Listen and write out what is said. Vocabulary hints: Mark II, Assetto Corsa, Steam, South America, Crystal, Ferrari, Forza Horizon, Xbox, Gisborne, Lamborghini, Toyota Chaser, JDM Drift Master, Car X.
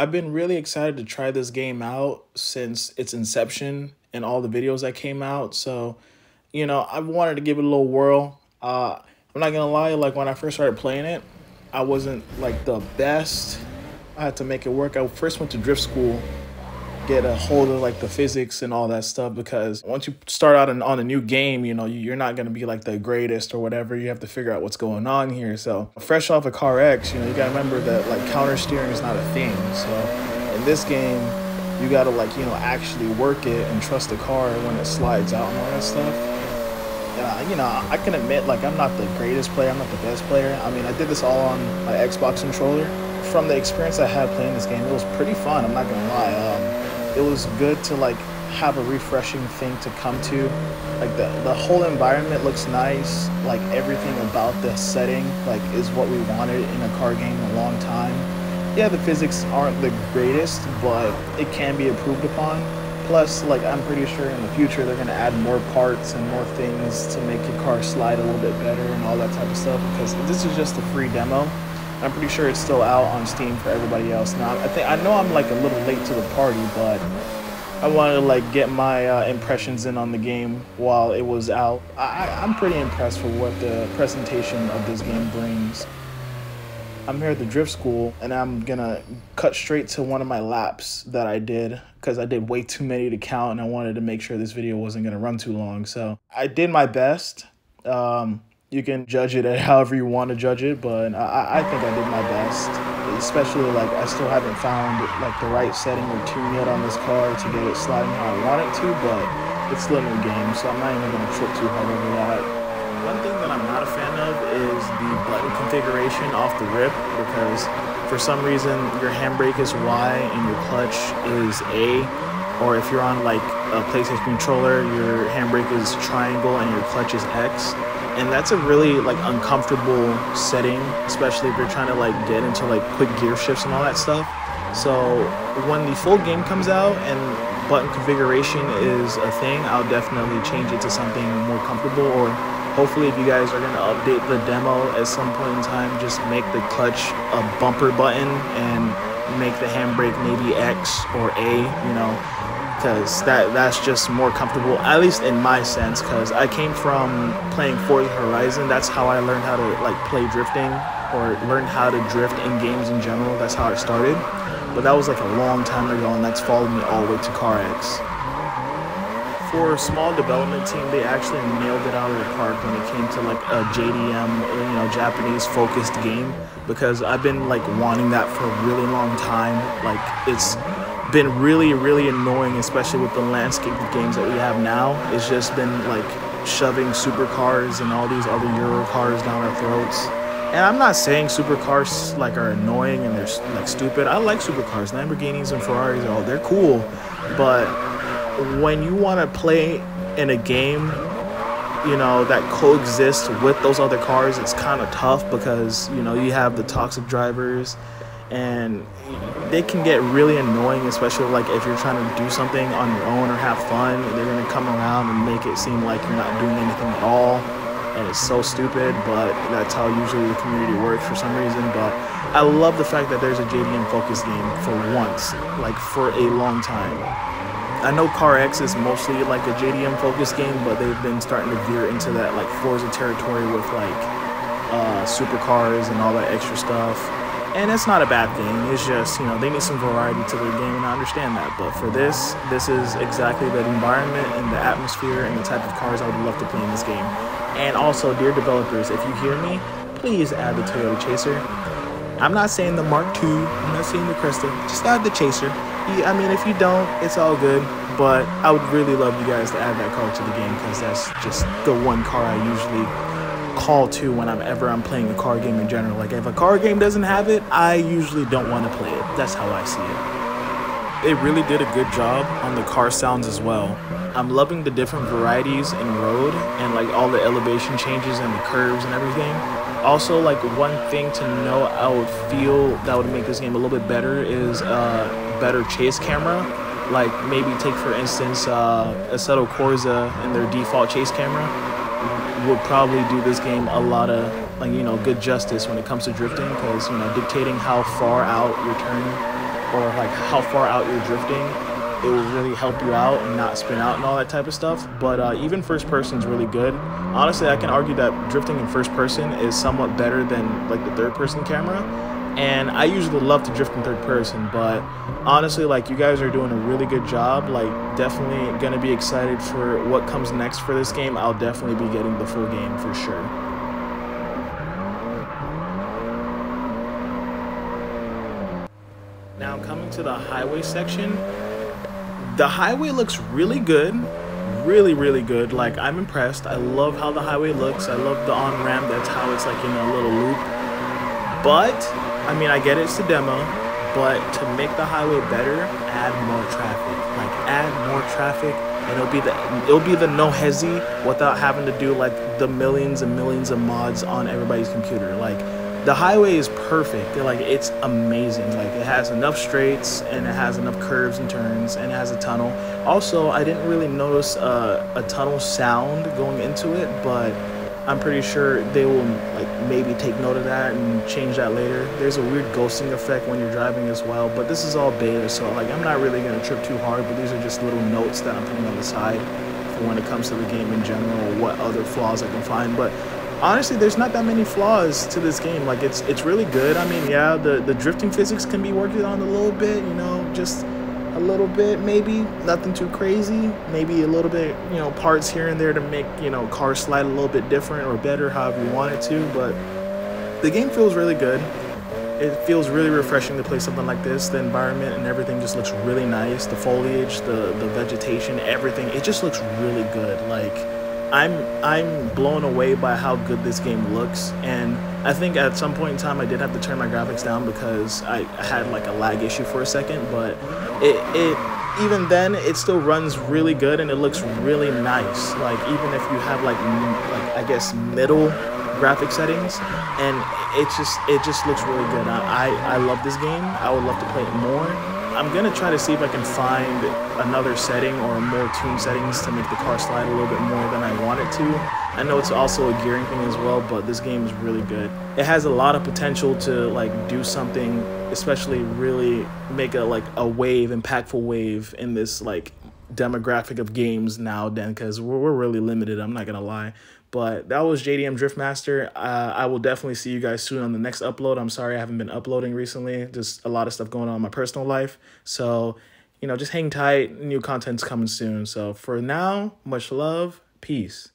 I've been really excited to try this game out since its inception and all the videos that came out. So, you know, I've wanted to give it a little whirl. I'm not gonna lie, like when I first started playing it, I wasn't like the best. I had to make it work. I first went to drift school, get a hold of like the physics and all that stuff, because once you start out on a new game, you know, you're not gonna be like the greatest or whatever. You have to figure out what's going on here. So fresh off of Car X, you know, you gotta remember that like counter steering is not a thing. So in this game, you gotta like, you know, actually work it and trust the car when it slides out and all that stuff. You know, I can admit, like, I'm not the greatest player. I'm not the best player. I mean, I did this all on my Xbox controller. From the experience I had playing this game, it was pretty fun. I'm not going to lie. It was good to, like, have a refreshing thing to come to. Like, the whole environment looks nice. Like, everything about the setting, like, is what we wanted in a car game in a long time. Yeah, the physics aren't the greatest, but it can be improved upon. Plus, like, I'm pretty sure in the future they're going to add more parts and more things to make your car slide a little bit better and all that type of stuff, because this is just a free demo. I'm pretty sure it's still out on Steam for everybody else now. I know I'm like a little late to the party, but I wanted to like get my impressions in on the game while it was out. I'm pretty impressed with what the presentation of this game brings. I'm here at the drift school, and I'm gonna cut straight to one of my laps that I did, because I did way too many to count and I wanted to make sure this video wasn't gonna run too long. So I did my best. You can judge it however you want to judge it, but I think I did my best, especially like I still haven't found like the right setting or tune yet on this car to get it sliding how I want it to, but it's still a new game, so I'm not even gonna trip too hard over that. One thing that I'm not a fan of is the button configuration off the rip, because for some reason your handbrake is Y and your clutch is A, or if you're on like a PlayStation controller, your handbrake is triangle and your clutch is X, and that's a really like uncomfortable setting, especially if you're trying to like get into like quick gear shifts and all that stuff. So when the full game comes out and button configuration is a thing, I'll definitely change it to something more comfortable, or hopefully if you guys are going to update the demo at some point in time, just make the clutch a bumper button and make the handbrake maybe X or A, you know, because that's just more comfortable, at least in my sense, because I came from playing Forza Horizon. That's how I learned how to like play drifting, or learned how to drift in games in general. That's how I started. But that was like a long time ago, and that's followed me all the way to Car X. For a small development team, they actually nailed it out of the park when it came to like a JDM, you know, Japanese-focused game, because I've been like wanting that for a really long time. Like, it's been really, really annoying, especially with the landscape of games that we have now. It's just been like shoving supercars and all these other Euro cars down our throats. And I'm not saying supercars like are annoying and they're like stupid. I like supercars, Lamborghinis and Ferraris, all they're cool. But when you want to play in a game, you know, that coexists with those other cars, it's kind of tough, because you know you have the toxic drivers, and they can get really annoying, especially like if you're trying to do something on your own or have fun. They're gonna come around and make it seem like you're not doing anything at all. And it's so stupid, but that's how usually the community works for some reason. But I love the fact that there's a JDM focused game for once, like for a long time. I know Car X is mostly like a JDM focused game, but they've been starting to veer into that like Forza territory with like supercars and all that extra stuff. And that's not a bad thing. It's just, you know, they need some variety to their game, and I understand that. But for this, this is exactly the environment and the atmosphere and the type of cars I would love to play in this game. And also, dear developers, if you hear me, please add the Toyota Chaser. I'm not saying the Mark II. I'm not saying the Crystal. Just add the Chaser. I mean, if you don't, it's all good. But I would really love you guys to add that car to the game, because that's just the one car I usually call to when I'm playing a car game in general. Like, if a car game doesn't have it, I usually don't want to play it. That's how I see it. They really did a good job on the car sounds as well. I'm loving the different varieties in road, and like all the elevation changes and the curves and everything. Also, like, one thing to know I would feel that would make this game a little bit better is a better chase camera. Like, maybe take for instance Assetto Corsa and their default chase camera will probably do this game a lot of, like, you know, good justice when it comes to drifting, because, you know, dictating how far out your turn or like how far out you're drifting, it will really help you out and not spin out and all that type of stuff. But even first person's really good. Honestly, I can argue that drifting in first person is somewhat better than like the third person camera. And I usually love to drift in third person, but honestly, like, you guys are doing a really good job. Like, definitely gonna be excited for what comes next for this game. I'll definitely be getting the full game for sure. Now coming to the highway section, the highway looks really good, really good. Like, I'm impressed. I love how the highway looks. I love the on-ramp. That's how it's like in a little loop. But I mean, I get it's a demo, but to make the highway better, add more traffic. Like, add more traffic, and it'll be the no hezzy without having to do like the millions and millions of mods on everybody's computer. Like, the highway is perfect. They're like, it's amazing. Like, it has enough straights, and it has enough curves and turns, and it has a tunnel. Also, I didn't really notice a tunnel sound going into it, but I'm pretty sure they will like maybe take note of that and change that later. There's a weird ghosting effect when you're driving as well, but this is all beta, so like I'm not really gonna trip too hard, but these are just little notes that I'm putting on the side for when it comes to the game in general, what other flaws I can find. But honestly, there's not that many flaws to this game. Like, it's really good. I mean, yeah, the drifting physics can be worked on a little bit, you know, just a little bit, maybe nothing too crazy, maybe a little bit, you know, parts here and there to make, you know, cars slide a little bit different or better, however you want it to. But the game feels really good. It feels really refreshing to play something like this. The environment and everything just looks really nice. The foliage, the vegetation, everything, it just looks really good. Like, I'm blown away by how good this game looks. And I think at some point in time I did have to turn my graphics down because I had like a lag issue for a second, but it even then, it still runs really good and it looks really nice. Like, even if you have like I guess middle graphic settings, and it just looks really good. I love this game. I would love to play it more. I'm gonna try to see if I can find another setting or more tuned settings to make the car slide a little bit more than I want it to. I know it's also a gearing thing as well, but this game is really good. It has a lot of potential to like do something, especially really make a like a wave, impactful wave in this like demographic of games now then, because we're really limited, I'm not gonna lie. But that was JDM Drift Master. I will definitely see you guys soon on the next upload. I'm sorry I haven't been uploading recently. Just a lot of stuff going on in my personal life. So, you know, just hang tight. New content's coming soon. So for now, much love. Peace.